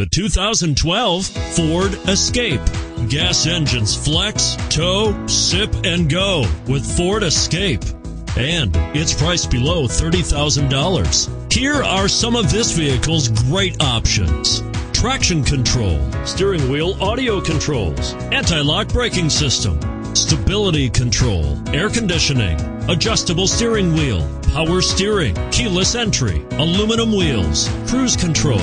the 2012 Ford Escape. Gas engines flex, tow, sip, and go with Ford Escape. And it's priced below $30,000. Here are some of this vehicle's great options: traction control, steering wheel audio controls, anti-lock braking system, stability control, air conditioning, adjustable steering wheel, power steering, keyless entry, aluminum wheels, cruise control.